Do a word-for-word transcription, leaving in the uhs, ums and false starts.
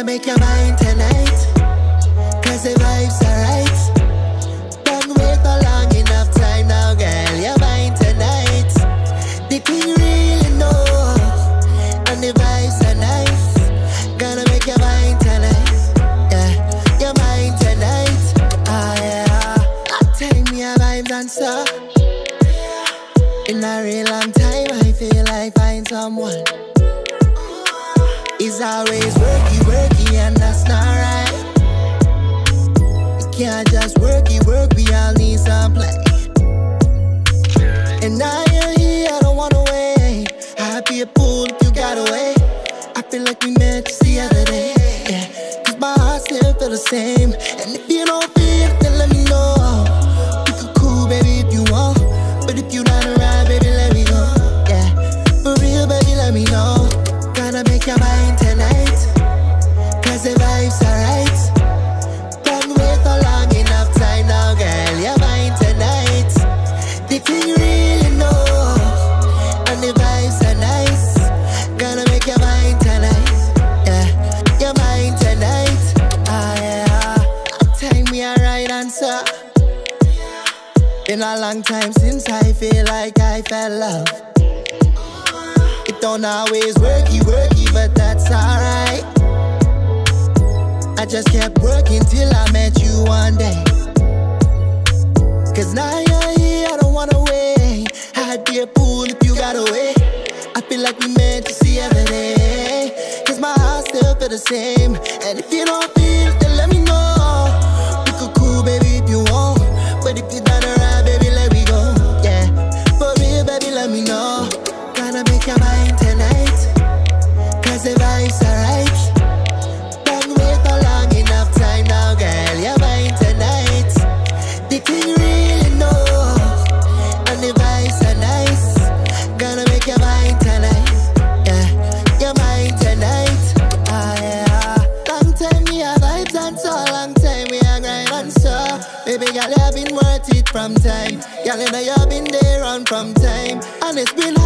wanna make your mind tonight, cause the vibes are right. Don't wait for long enough time now, girl, you're mine tonight. The queen really knows, and the vibes are nice. Gonna make your mind tonight, yeah, your mind tonight. Oh yeah, I take me a vibes and stuff. In a real long time, I feel like find someone. It's always worky, worky, and that's not right. You can't just worky, work, we all need some play. And now you're here, I don't wanna wait. I'd be a fool if you got away. I feel like we met just the other day, yeah. Cause my heart still feel the same. And if you don't feel it, then let me know. You can cool, baby, if you want. But if you not around, baby, let me go, yeah. For real, baby, let me know. Gonna make your mind tonight, cause the vibes are right. Don't wait for long enough time now, girl, your mind tonight. The king really knows, and the vibes are nice. Gonna make your mind tonight, yeah, your mind tonight. Oh yeah, take me a right answer. Been a long time since I feel like I felt love. It don't always worky, worky, but that's alright. I just kept working till I met you one day. Cause now you're here, I don't wanna wait. I'd be a fool if you got away. I feel like we meant to see every day. Cause my heart still feel the same. And if you don't feel it, then let me know. We could cool, baby, if you want. But if you don't, your mind tonight, cause the vibes are right. Don't wait for long enough time now, girl, your mind tonight. The king really knows, and the vibes are nice. Gonna make your mind tonight, yeah, your mind tonight. Ah yeah, long time we have vibes and so, long time we are grind and so. Baby girl, you have been worth it from time. Girl, you know you have been there on from time. And it's been